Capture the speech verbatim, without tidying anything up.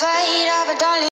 fight of a dolly.